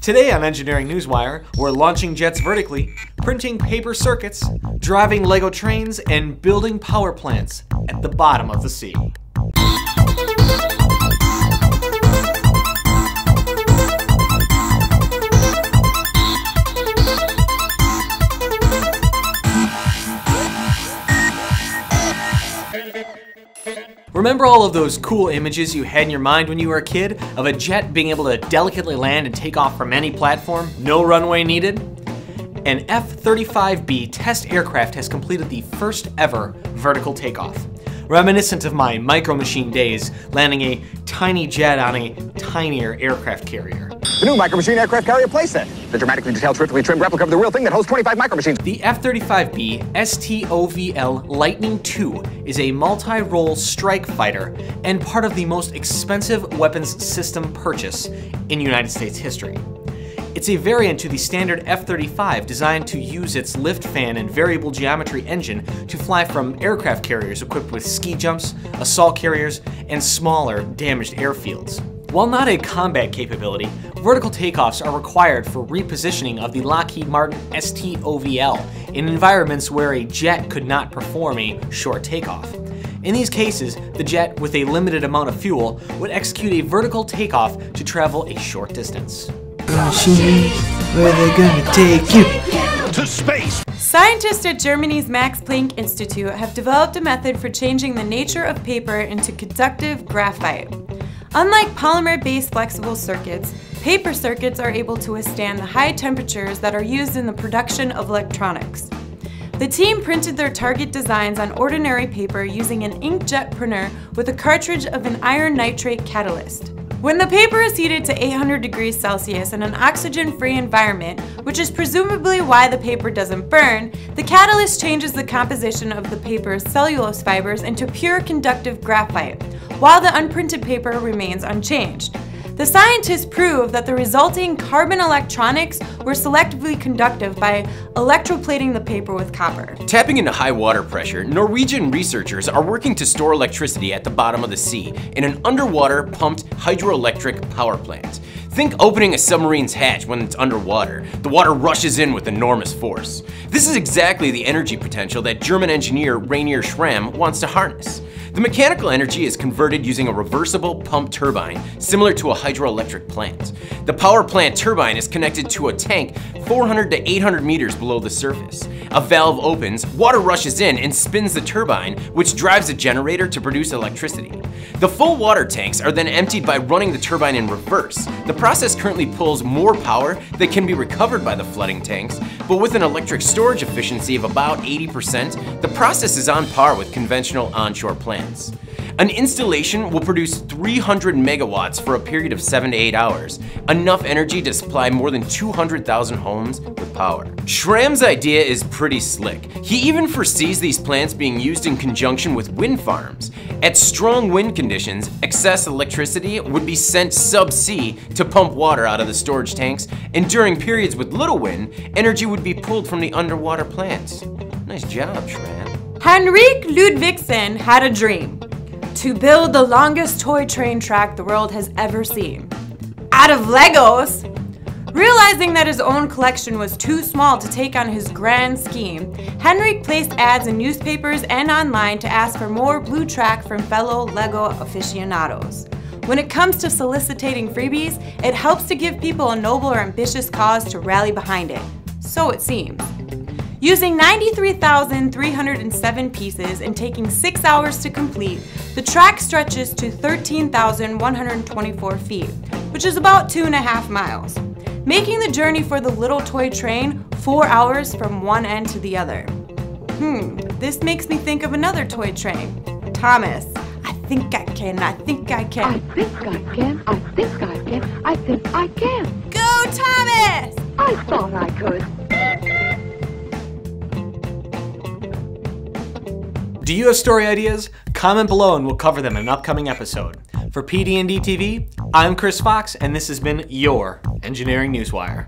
Today on Engineering Newswire, we're launching jets vertically, printing paper circuits, driving LEGO trains, and building power plants at the bottom of the sea. Remember all of those cool images you had in your mind when you were a kid of a jet being able to delicately land and take off from any platform, no runway needed? An F-35B test aircraft has completed the first ever vertical takeoff. Reminiscent of my Micro Machine days, landing a tiny jet on a tinier aircraft carrier. The new Micro Machine aircraft carrier playset, the dramatically detailed, terrifically trimmed replica of the real thing that holds 25 Micro Machines. The F-35B STOVL Lightning II is a multi-role strike fighter and part of the most expensive weapons system purchase in United States history. It's a variant to the standard F-35 designed to use its lift fan and variable geometry engine to fly from aircraft carriers equipped with ski jumps, assault carriers, and smaller damaged airfields. While not a combat capability, vertical takeoffs are required for repositioning of the Lockheed Martin STOVL in environments where a jet could not perform a short takeoff. In these cases, the jet, with a limited amount of fuel, would execute a vertical takeoff to travel a short distance. Machine, where they gonna take you? To space! Scientists at Germany's Max Planck Institute have developed a method for changing the nature of paper into conductive graphite. Unlike polymer-based flexible circuits, paper circuits are able to withstand the high temperatures that are used in the production of electronics. The team printed their target designs on ordinary paper using an inkjet printer with a cartridge of an iron nitrate catalyst. When the paper is heated to 800 degrees Celsius in an oxygen-free environment, which is presumably why the paper doesn't burn, the catalyst changes the composition of the paper's cellulose fibers into pure conductive graphite, while the unprinted paper remains unchanged. The scientists prove that the resulting carbon electronics were selectively conductive by electroplating the paper with copper. Tapping into high water pressure, Norwegian researchers are working to store electricity at the bottom of the sea in an underwater pumped hydroelectric power plant. Think opening a submarine's hatch when it's underwater. The water rushes in with enormous force. This is exactly the energy potential that German engineer Rainier Schramm wants to harness. The mechanical energy is converted using a reversible pump turbine, similar to a hydroelectric plant. The power plant turbine is connected to a tank 400 to 800 meters below the surface. A valve opens, water rushes in and spins the turbine, which drives a generator to produce electricity. The full water tanks are then emptied by running the turbine in reverse. The process currently pulls more power that can be recovered by the flooding tanks, but with an electric storage efficiency of about 80%, the process is on par with conventional onshore plants. An installation will produce 300 megawatts for a period of 7 to 8 hours, enough energy to supply more than 200,000 homes with power. Schramm's idea is pretty slick. He even foresees these plants being used in conjunction with wind farms. At strong wind conditions, excess electricity would be sent sub-sea to pump water out of the storage tanks, and during periods with little wind, energy would be pulled from the underwater plants. Nice job, Schramm. Henrik Ludvigsen had a dream: to build the longest toy train track the world has ever seen, out of LEGOs! Realizing that his own collection was too small to take on his grand scheme, Henrik placed ads in newspapers and online to ask for more blue track from fellow LEGO aficionados. When it comes to soliciting freebies, it helps to give people a noble or ambitious cause to rally behind it. So it seems. Using 93,307 pieces and taking 6 hours to complete, the track stretches to 13,124 feet, which is about 2.5 miles, making the journey for the little toy train 4 hours from one end to the other. This makes me think of another toy train. Thomas, I think I can, I think I can. I think I can, I think I can, I think I can. Go, Thomas! I thought I could. Do you have story ideas? Comment below and we'll cover them in an upcoming episode. For PD&D TV, I'm Chris Fox, and this has been your Engineering Newswire.